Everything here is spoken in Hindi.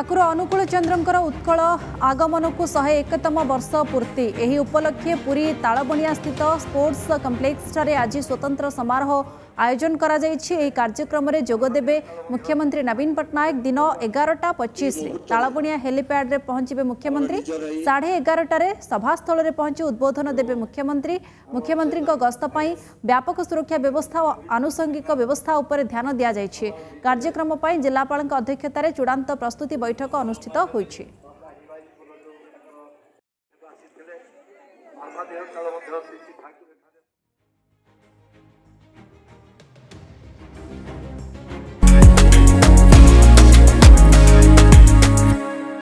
ठाकुर अनुकूल चंद्र उत्कल आगमन को 101तम वर्ष पूर्ति उपलक्षे पुरी तालबणिया स्थित स्पोर्ट्स कम्प्लेक्स आज स्वतंत्र समारोह आयोजन करा कार्यक्रम में जोगदेवे मुख्यमंत्री नवीन पट्टनायक दिन 11:25 तालबणिया हेलीपैड में पहुंचे मुख्यमंत्री 11:30 सभास्थल में पहुंची उद्बोधन देवे मुख्यमंत्री मुख्यमंत्री गस्त पर व्यापक सुरक्षा व्यवस्था और आनुषंगिक व्यवस्था उपर ध्यान दिया जायछि। कार्यक्रम पर जिलापाल अध्यक्षतार चूड़ांत प्रस्तुति बैठक अनुष्ठित होइछि।